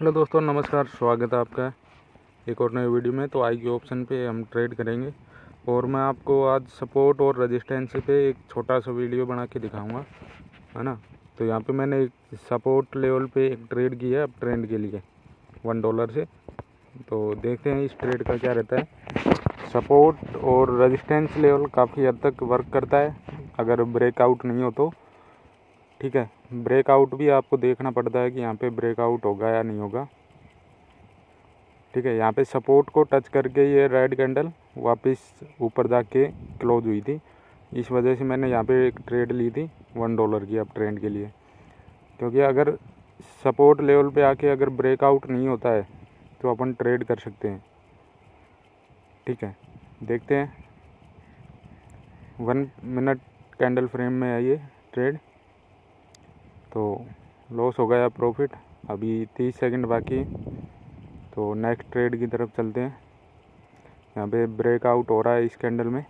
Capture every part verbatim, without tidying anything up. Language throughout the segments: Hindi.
हेलो दोस्तों, नमस्कार। स्वागत है आपका एक और नए वीडियो में। तो आई क्यू ऑप्शन पे हम ट्रेड करेंगे और मैं आपको आज सपोर्ट और रेजिस्टेंस पे एक छोटा सा वीडियो बना के दिखाऊंगा, है ना। तो यहाँ पे मैंने एक सपोर्ट लेवल पे एक ट्रेड किया है अब ट्रेंड के लिए वन डॉलर से। तो देखते हैं इस ट्रेड का क्या रहता है। सपोर्ट और रजिस्टेंस लेवल काफ़ी हद तक वर्क करता है अगर ब्रेकआउट नहीं हो तो, ठीक है। ब्रेकआउट भी आपको देखना पड़ता है कि यहाँ पे ब्रेकआउट होगा या नहीं होगा, ठीक है। यहाँ पे सपोर्ट को टच करके ये रेड कैंडल वापस ऊपर जाके क्लोज हुई थी, इस वजह से मैंने यहाँ पे एक ट्रेड ली थी वन डॉलर की अब ट्रेंड के लिए। क्योंकि अगर सपोर्ट लेवल पे आके अगर ब्रेकआउट नहीं होता है तो अपन ट्रेड कर सकते हैं, ठीक है। देखते हैं, वन मिनट कैंडल फ्रेम में है ये ट्रेड। तो लॉस हो गया प्रॉफिट, अभी तीस सेकंड बाकी। तो नेक्स्ट ट्रेड की तरफ चलते हैं। यहाँ पे ब्रेकआउट हो रहा है इस कैंडल में,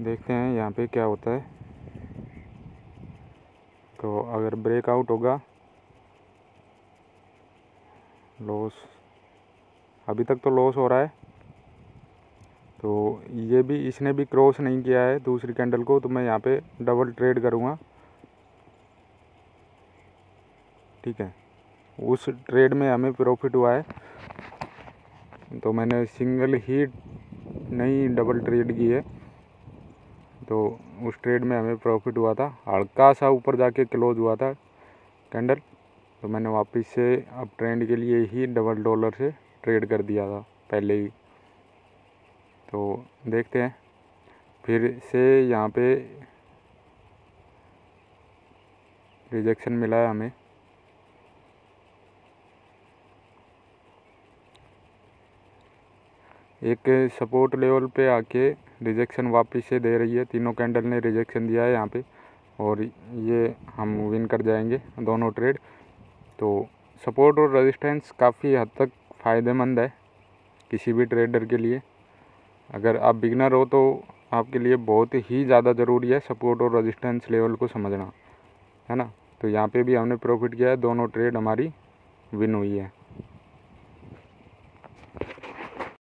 देखते हैं यहाँ पे क्या होता है। तो अगर ब्रेकआउट होगा, लॉस अभी तक तो लॉस हो रहा है। तो ये भी, इसने भी क्रॉस नहीं किया है दूसरी कैंडल को, तो मैं यहाँ पे डबल ट्रेड करूँगा, ठीक है। उस ट्रेड में हमें प्रॉफिट हुआ है, तो मैंने सिंगल ही नहीं डबल ट्रेड की है। तो उस ट्रेड में हमें प्रॉफिट हुआ था, हल्का सा ऊपर जाके क्लोज हुआ था कैंडल, तो मैंने वापस से अब ट्रेंड के लिए ही डबल डॉलर से ट्रेड कर दिया था पहले ही। तो देखते हैं फिर से, यहाँ पे रिजेक्शन मिला है हमें, एक सपोर्ट लेवल पे आके रिजेक्शन वापस से दे रही है। तीनों कैंडल ने रिजेक्शन दिया है यहाँ पे और ये हम विन कर जाएंगे दोनों ट्रेड। तो सपोर्ट और रेजिस्टेंस काफ़ी हद तक फ़ायदेमंद है किसी भी ट्रेडर के लिए। अगर आप बिगनर हो तो आपके लिए बहुत ही ज़्यादा ज़रूरी है सपोर्ट और रेजिस्टेंस लेवल को समझना, है ना। तो यहाँ पे भी हमने प्रॉफिट किया है, दोनों ट्रेड हमारी विन हुई है।